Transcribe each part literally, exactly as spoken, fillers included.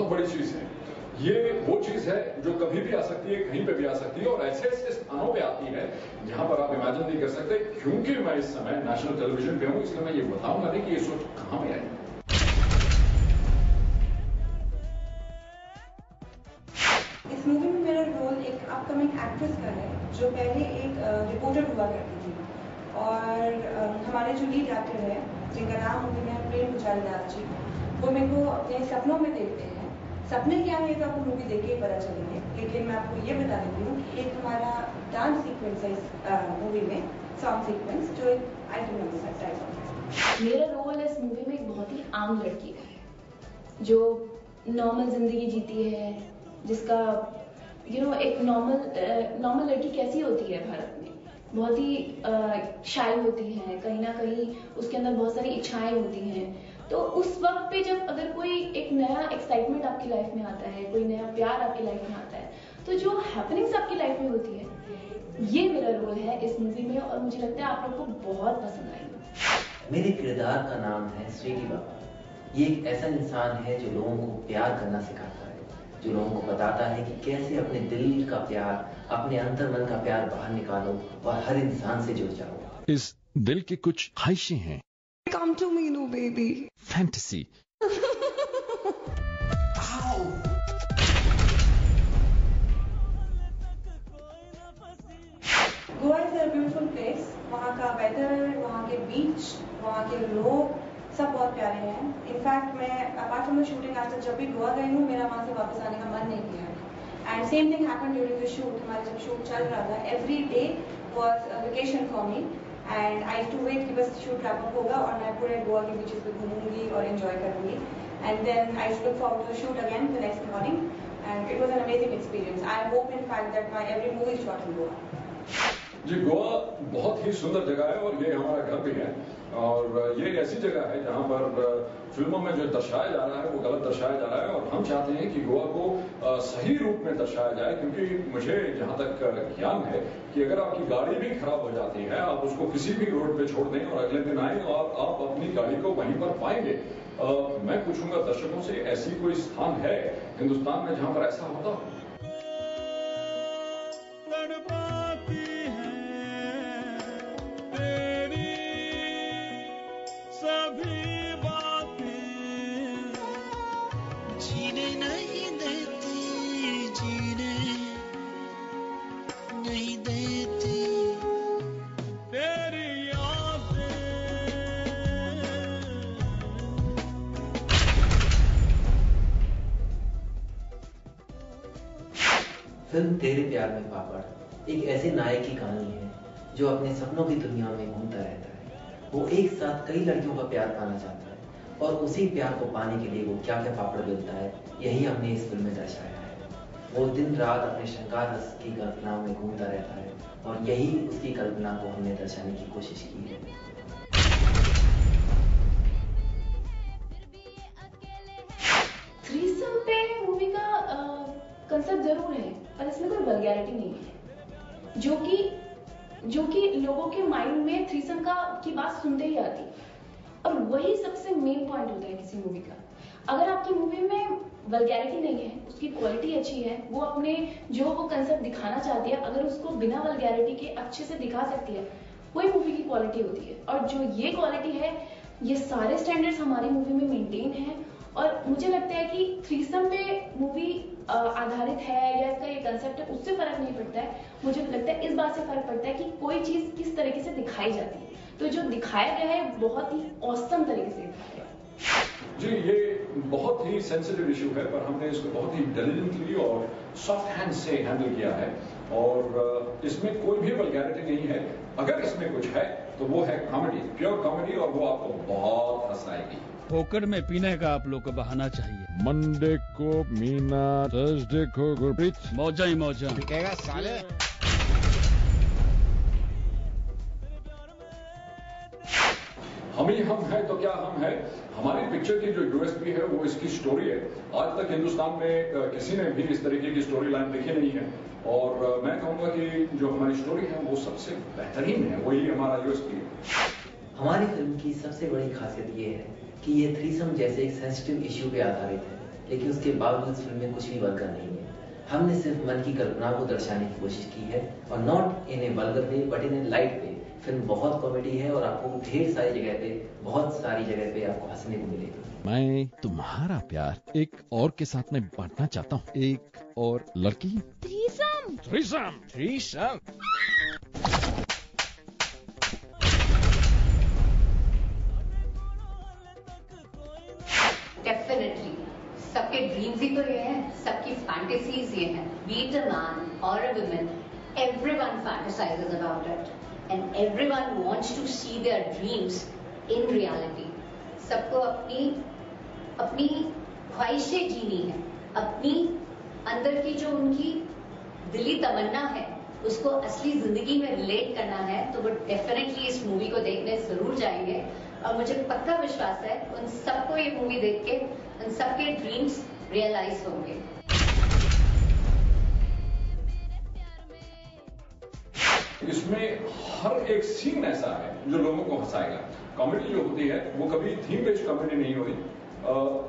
बहुत बड़ी चीज है। ये वो चीज है जो कभी भी आ सकती है, कहीं पे भी आ सकती है और ऐसे ऐसे स्थानों पे आती है जहां पर आप इमेजिन नहीं कर सकते। क्योंकि मैं इस समय नेशनल टेलीविजन पे हूं इसलिए मैं ये बताऊंगा नहीं कि ये सोच कहां पे आई। इस मूवी में मेरा रोल एक अपकमिंग एक्ट्रेस का है जो पहले एक रिपोर्टर हुआ करती थी और हमारे जो लीड एक्टर है जिनका नाम होते हैं प्रेम पुजारी दास जी, वो मेरे को अपने सपनों में देखते हैं। सपने क्या है तो आपको मूवी देख के पता चलेंगे, लेकिन मैं आपको ये बता देती हूँ कि एक हमारा डांस सीक्वेंस है इस मूवी में, सॉन्ग सीक्वेंस जो एक आइटम नंबर है। मेरा रोल इस मूवी में एक बहुत ही आम लड़की का है जो नॉर्मल जिंदगी जीती है, जिसका यू नो एक नॉर्मल नॉर्मल लड़की कैसी होती है भारत में, बहुत ही शाय होती है, कहीं ना कहीं उसके अंदर बहुत सारी इच्छाएं होती हैं। तो उस वक्त पे जब अगर कोई एक नया एक्साइटमेंट आपकी लाइफ में आता है, कोई नया प्यार आपकी लाइफ में आता है, तो जो हैपनिंग्स आपकी लाइफ में होती है, ये मेरा रोल है इस मूवी में और मुझे लगता है आप लोगों को बहुत पसंद आएगी। मेरे किरदार का नाम है स्वीटी बाबा। ये एक ऐसा इंसान है जो लोगों को प्यार करना सिखाता है, जो लोगों को बताता है कि कैसे अपने दिल का प्यार, अपने अंतर्मन का प्यार बाहर निकालो और हर इंसान से जुड़ जाओ। इस दिल की कुछ ख्वाहिशें हैं। Come to me, no baby. Fantasy. Ow. Goa is a beautiful place. वहाँ का वेदर, वहाँ के बीच, वहाँ के लोग सब बहुत प्यारे हैं। इनफैक्ट मैं अपार्ट फ्रॉम शूटिंग आज तक जब भी गोवा गई हूँ मेरा वहाँ से वापस आने का मन नहीं किया। And same thing happened during the shoot. हमारा जब शूट चल रहा था every day was vacation for me and I to wait कि बस शूट रैप अप होगा और मैं पूरे गोवा के बीचेस पे घूमूंगी और एंजॉय करूंगी। And then I look forward to shoot again the next morning and it was an amazing experience. I hope in fact that my every movie is shot in Goa. जी, गोवा बहुत ही सुंदर जगह है और ये हमारा घर भी है और ये ऐसी जगह है जहाँ पर फिल्मों में जो दर्शाया जा रहा है वो गलत दर्शाया जा रहा है और हम चाहते हैं कि गोवा को सही रूप में दर्शाया जाए। क्योंकि मुझे जहाँ तक ज्ञान है कि अगर आपकी गाड़ी भी खराब हो जाती है आप उसको किसी भी रोड पे छोड़ दें और अगले दिन आए और आप अपनी गाड़ी को वहीं पर पाएंगे। आ, मैं पूछूंगा दर्शकों से, ऐसी कोई स्थान है हिंदुस्तान में जहाँ पर ऐसा होता हो? फिल्म तेरे प्यार में पापड़ एक ऐसे नायक की कहानी है जो अपने सपनों की दुनिया में घूमता रहता है। वो एक साथ कई लड़कियों का प्यार पाना चाहता है और उसी प्यार को पाने के लिए वो क्या क्या पापड़ बेलता है, यही हमने इस फिल्म में दर्शाया है। वो दिन रात अपने श्रृंगार रस की कल्पनाओं में घूमता रहता है और यही उसकी कल्पना को हमने दर्शाने की कोशिश की है। कंसेप्ट जरूर है पर इसमें कोई वल्गैरिटी नहीं है जो कि जो कि लोगों के माइंड में थ्रीसम का की बात सुनते ही आती और वही सबसे मेन पॉइंट होता है किसी मूवी का। अगर आपकी मूवी में वल्गैरिटी नहीं है, उसकी क्वालिटी अच्छी है, वो अपने जो वो कंसेप्ट दिखाना चाहती है अगर उसको बिना वल्गैरिटी के अच्छे से दिखा सकती है वही मूवी की क्वालिटी होती है। और जो ये क्वालिटी है ये सारे स्टैंडर्ड्स हमारी मूवी में मेंटेन है और मुझे लगता है कि थ्रीसम पे मूवी आधारित है या इसका ये कंसेप्ट है उससे फर्क नहीं पड़ता है। मुझे लगता है इस बात से फर्क पड़ता है कि कोई चीज किस तरीके से दिखाई जाती है, तो जो दिखाया गया है बहुत ही औसम तरीके से दिखाया गया। जी, ये बहुत ही सेंसिटिव इशू है पर हमने इसको बहुत ही इंटेलिजेंटली और सॉफ्ट हैंड से हैंडल किया है और इसमें कोई भी वल्गैरिटी नहीं है। अगर इसमें कुछ है तो वो है कॉमेडी, प्योर कॉमेडी और वो आपको बहुत हंसाएगी। पोकर में पीने का आप लोग को बहाना चाहिए। मंडे को मीना, थर्सडे को गुरप्रीत, मौजा ही मौजा। बिकेगा साले। हम ही हम है तो क्या हम है। हमारी पिक्चर की जो यूएसपी है वो इसकी स्टोरी है। आज तक हिंदुस्तान में किसी ने भी इस तरीके की स्टोरी लाइन लिखी नहीं है और मैं कहूँगा कि जो हमारी स्टोरी है वो सबसे बेहतरीन है, वही हमारा यूएसपी है। हमारी फिल्म की सबसे बड़ी खासियत ये है कि ये थ्रीसम जैसे एक सेंसिटिव इश्यू पे आधारित है लेकिन उसके बावजूद फिल्म में कुछ भी बनकर नहीं है। हमने सिर्फ मन की कल्पना को दर्शाने की कोशिश की है और not in a vulgar way but in a light way. Film बहुत कॉमेडी है और आपको ढेर सारी जगह पे बहुत सारी जगह पे आपको हंसने को मिलेगा। मैं तुम्हारा प्यार एक और के साथ में बांटना चाहता हूँ, एक और लड़की। Threesome threesome threesome. डेफिनेटली सबके ड्रीम्स ही तो ये हैं, सबकी फैंटेसीज ये हैं। बी इट अ मैन और a woman, everyone fantasizes about it. And everyone wants to see their dreams in reality. सबको अपनी अपनी ख्वाहिशें जीनी है, अपनी अंदर की जो उनकी दिली तमन्ना है उसको असली जिंदगी में रिलेट करना है, तो वो डेफिनेटली इस मूवी को देखने जरूर जाएंगे। और मुझे पक्का विश्वास है उन सबको ये मूवी देख के उन सबके ड्रीम्स रियलाइज होंगे। इसमें हर एक सीन ऐसा है जो लोगों को हंसाएगा। कॉमेडी जो होती है वो कभी थीम बेस्ड कॉमेडी नहीं हुई,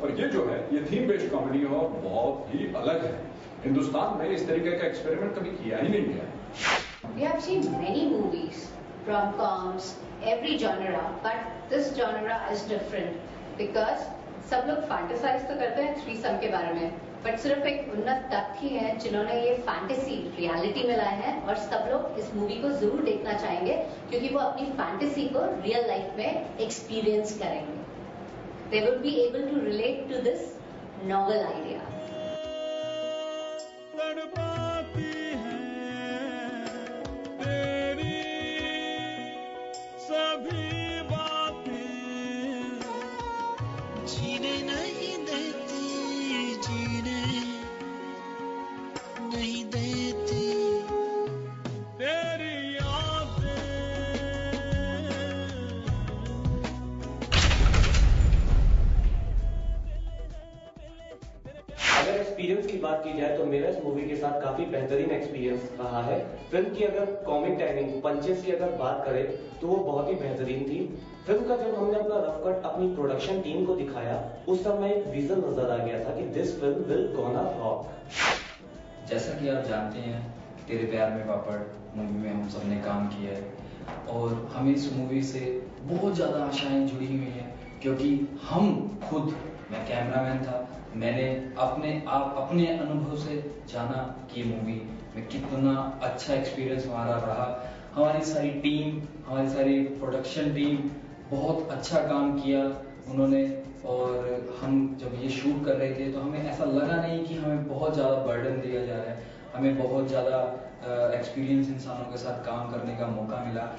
पर ये जो है ये थीम बेस्ड कॉमेडी और बहुत ही अलग है। हिंदुस्तान में इस तरीके का एक्सपेरिमेंट कभी किया ही नहीं गया। We have seen many movies, rom-coms, every genre, but this genre is different because सब लोग फैंटेसाइज तो करते हैं थ्रीसम के बारे में, बट सिर्फ एक उन्नत दत्त ही है जिन्होंने ये फैंटेसी रियलिटी में लाए हैं। और सब लोग इस मूवी को जरूर देखना चाहेंगे क्योंकि वो अपनी फैंटेसी को रियल लाइफ में एक्सपीरियंस करेंगे। They will be able to relate to this novel idea. Experience की बात की जाए तो मेरा इस मूवी के साथ काफी बेहतरीन एक्सपीरियंस रहा है। फिल्म की अगर कॉमिक टाइमिंग पंचेस की अगर बात करें तो वो बहुत ही बेहतरीन थी। फिल्म का जब हमने अपना रफ कट अपनी प्रोडक्शन टीम को दिखाया उस समय एक विजन नजर आ गया था कि this film will gonna rock. जैसा कि आप जानते हैं तेरे प्यार में पापड़ मूवी में हम सबने काम किया है और हमें इस मूवी से बहुत ज्यादा आशाएं जुड़ी हुई है क्योंकि हम खुद, मैं कैमरामैन था, मैंने अपने आप अपने अनुभव से जाना कि मूवी में कितना अच्छा एक्सपीरियंस हमारा रहा। हमारी सारी टीम, हमारी सारी प्रोडक्शन टीम बहुत अच्छा काम किया उन्होंने। और हम जब ये शूट कर रहे थे तो हमें ऐसा लगा नहीं कि हमें बहुत ज़्यादा बर्डन दिया जा रहा है, हमें बहुत ज़्यादा एक्सपीरियंस इंसानों के साथ काम करने का मौका मिला।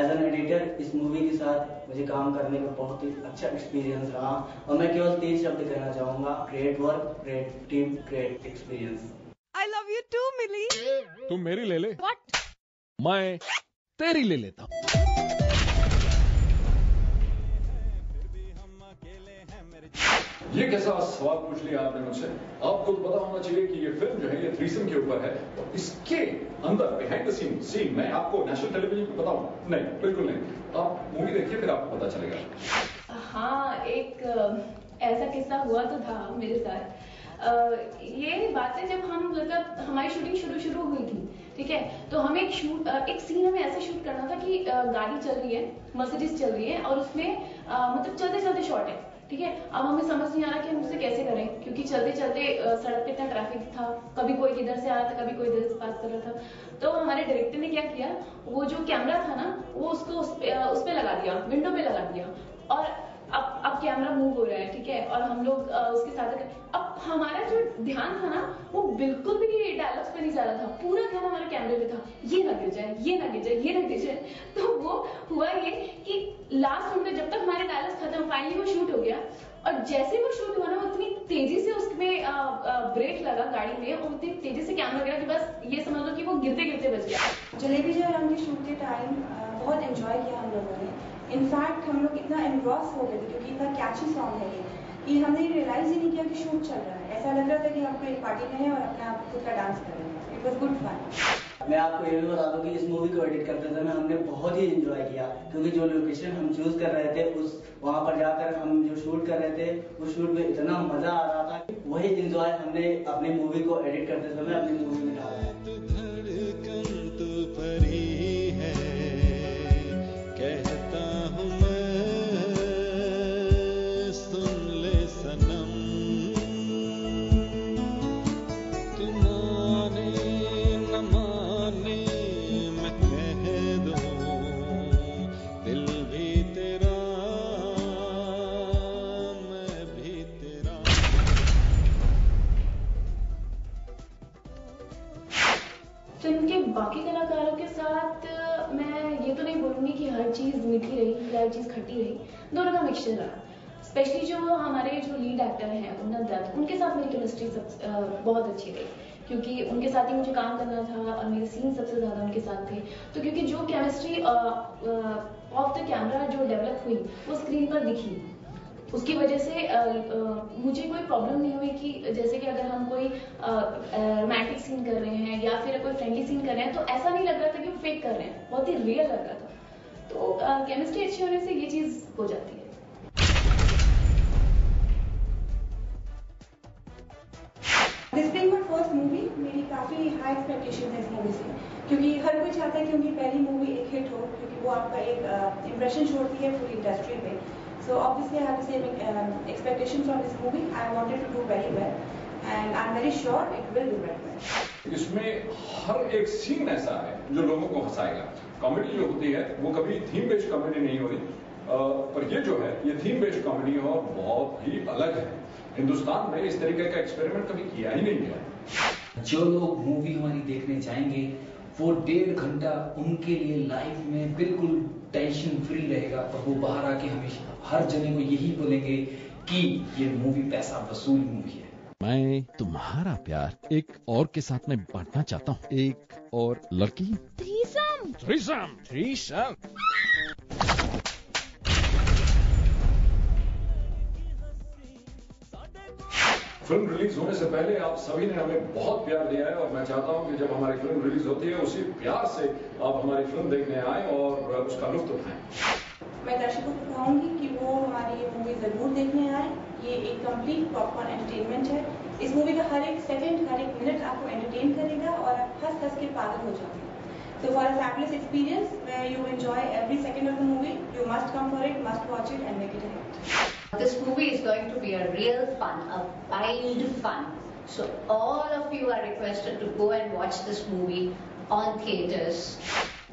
एज एन एडिटर इस मूवी के साथ मुझे काम करने का बहुत ही अच्छा एक्सपीरियंस रहा और मैं केवल तीन शब्द कहना चाहूँगा, great work, great team, great experience. I love you too Mili. तुम मेरी ले ले। What? मैं तेरी ले लेता हूँ। ये कैसा सवाल पूछ लिया आपने मुझसे। आपको पता होना चाहिए कि ये फिल्म जो है ये थ्रीसम के ऊपर है और इसके अंदर बिहाइंड द सीन सीन मैं आपको नेशनल टेलीविजन पे बताऊं? नहीं, बिल्कुल नहीं। आप मूवी देखिए फिर आपको पता चलेगा। हाँ, एक ऐसा किस्सा हुआ तो था मेरे साथ। ये बातें जब हम मतलब हमारी शूटिंग शुरू शुरू हुई थी, ठीक है, तो हमें एक शूट एक सीन हमें ऐसे शूट करना था कि गाड़ी चल रही है, मर्सिडीज चल रही है और उसमें मतलब चलते चलते शॉट है, ठीक है। अब हमें समझ नहीं आ रहा कि हम उसे कैसे करें क्योंकि चलते चलते सड़क पे इतना ट्रैफिक था, कभी कोई किधर से आ रहा था, कभी कोई इधर से पास कर रहा था। तो हमारे डायरेक्टर ने क्या किया, वो जो कैमरा था ना वो उसको उस पे, उस पे लगा दिया, विंडो पे लगा दिया और अब अब कैमरा मूव हो रहा है, ठीक है, और हम लोग उसके साथ। अब हमारा जो ध्यान था ना वो बिल्कुल भी डायलॉग्स पे नहीं जा रहा था, पूरा ध्यान हमारे कैमरे पे था, ये ना गिर जाए, ये ना गिर जाए, ये ना गिर जाए। तो वो हुआ ये कि लास्ट मिनट जब तक हमारे डायलॉग्स खत्म, फाइनली वो शूट हो गया और जैसे वो शूट हुआ ना उतनी तेजी से उसमें ब्रेक लगा गाड़ी में और उतनी तेजी से कैमरा गिरा कि बस ये समझ लो कि वो गिरते गिरते बच गया। जलेबी जो है हमने शूट के टाइम बहुत एंजॉय किया हम लोगों ने। इनफैक्ट हम लोग इतना एनग्रॉस हो गए थे क्योंकि इतना कैची सॉन्ग है ये कि हमने रियलाइज ही नहीं किया कि शूट चल रहा है। ऐसा लग रहा था कि आपको एक पार्टी में है और अपने आप खुद का डांस कर रहे हैं। It was good fun. मैं आपको ये भी बता दूं कि इस मूवी को एडिट करते समय हमने बहुत ही एंजॉय किया, क्योंकि जो लोकेशन हम चूज कर रहे थे उस वहाँ पर जाकर हम जो शूट कर रहे थे उस शूट में इतना मजा आ रहा था, वही एंजॉय हमने अपनी मूवी को एडिट करते समय अपनी मूवी में डाला। फिल्म के बाकी कलाकारों के साथ मैं ये तो नहीं बोलूँगी कि हर चीज़ मीठी रही, हर चीज़ खट्टी रही, दोनों का मिक्सचर रहा। स्पेशली जो हमारे जो लीड एक्टर हैं उन्नत दत्त, उनके साथ मेरी केमिस्ट्री सब बहुत अच्छी रही, क्योंकि उनके साथ ही मुझे काम करना था और मेरे सीन सबसे ज़्यादा उनके साथ थे। तो क्योंकि जो केमिस्ट्री ऑफ द कैमरा जो डेवलप हुई वो स्क्रीन पर दिखी, उसकी वजह से आ, आ, मुझे कोई प्रॉब्लम नहीं हुई कि जैसे कि अगर हम कोई रोमांटिक सीन कर रहे हैं या फिर कोई फ्रेंडली सीन कर रहे हैं तो ऐसा नहीं लग रहा था कि वो फेक कर रहे हैं, बहुत ही रियल लग रहा था। तो केमिस्ट्री अच्छी होने से ये चीज़ हो जाती है। This being my first movie, मेरी काफ़ी हाई एक्सपेक्टेशन है इस मूवी से, क्योंकि हर कोई चाहता है कि उनकी पहली मूवी एक हिट हो, क्योंकि वो आपका एक इम्प्रेशन छोड़ती है पूरी इंडस्ट्री में। So obviously I have the same uh, expectation from this movie. I wanted to do very well, and I'm very sure it will do very well. इसमें हर एक सीन ऐसा है जो लोगों को हंसाएगा। कॉमेडी जो होती है वो कभी थीम बेस्ड कॉमेडी नहीं होती, पर ये जो है ये थीम बेस्ड कॉमेडी है और बहुत ही अलग है। हिंदुस्तान में इस तरीके का एक्सपेरिमेंट कभी किया ही नहीं है। जो लोग मूवी हमारी देखने जाएंगे वो डेढ़ घंटा उनके लिए लाइफ में बिल्कुल टेंशन फ्री रहेगा, और वो बाहर आके हमेशा हर जने को यही बोलेंगे कि ये मूवी पैसा वसूल मूवी है। मैं तुम्हारा प्यार एक और के साथ में बांटना चाहता हूँ, एक और लड़की। Threesome threesome threesome. Film release होने से पहले आप सभी ने हमें बहुत प्यार दिया है, और मैं चाहता हूं कि जब हमारी फिल्म रिलीज होती है उसी प्यार से आप हमारी फिल्म देखने आए और उसका लुत्फ उठाएं। मैं दर्शकों को कहूंगी कि वो हमारी ये मूवी जरूर देखने आए। ये एक कंप्लीट पॉपकॉर्न एंटरटेनमेंट है। इस मूवी का हर एक सेकंड, हर एक मिनट आपको एंटरटेन करेगा और आप हंस हंस के पागल हो जाएंगे। So for a fabulous experience where you enjoy every second of the movie, you must come for it, must watch it and make it a hit. This movie is going to be a real fun, a wild fun. So all of you are requested to go and watch this movie on theaters.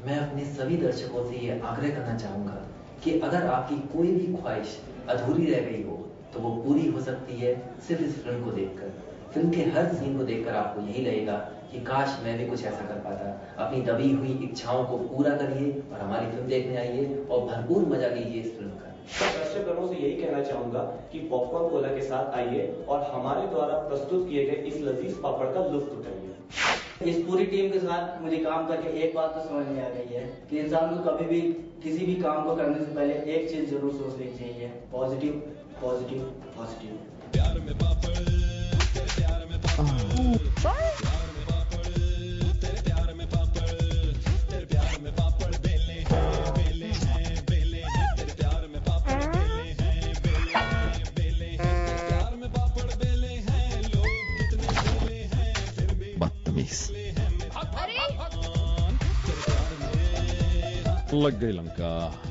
मैं अपने सभी दर्शकों से ये आग्रह करना चाहूँगा कि अगर आपकी कोई भी ख्वाहिश अधूरी रह गई हो तो वो पूरी हो सकती है सिर्फ इस फिल्म को देखकर। फिल्म के हर सीन को देखकर आपको यही लगेगा कि काश मैं भी कुछ ऐसा कर पाता। अपनी दबी हुई इच्छाओं को पूरा करिए और हमारी फिल्म देखने आइए और भरपूर मजा लीजिए इस फिल्म का। दर्शकों से यही कहना चाहूंगा कि पॉपकॉर्न कोला के साथ आइए और हमारे द्वारा प्रस्तुत किए गए इस लजीज पापड़ का लुत्फ उठाइए। इस पूरी टीम के साथ मुझे काम करके एक बात तो समझ में आ गई है कि इंसान को कभी भी किसी भी काम को करने से पहले एक चीज जरूर सोच लेनी चाहिए, पॉजिटिव पॉजिटिव पॉजिटिव। प्यार में पापड़, तेरे प्यार में पापड़। लग गई लंका।